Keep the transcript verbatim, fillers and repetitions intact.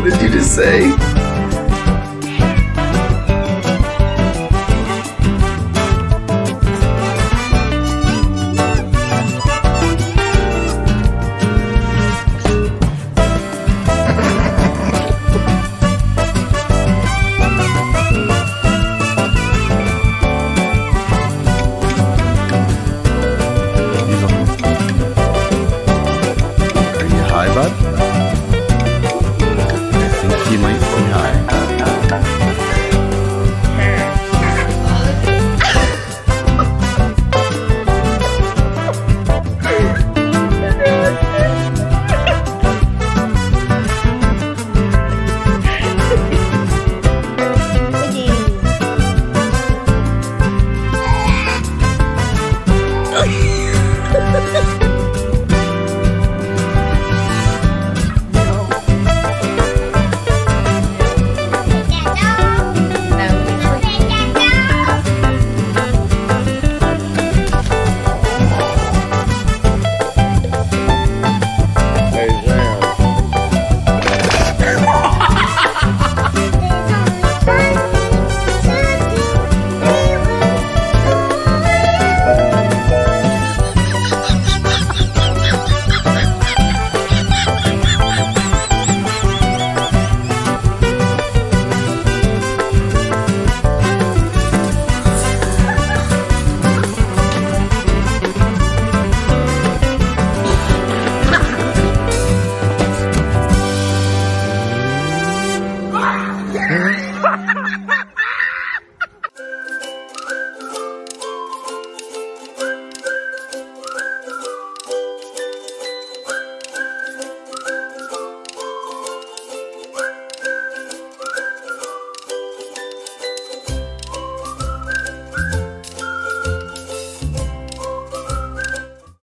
wanted you to say.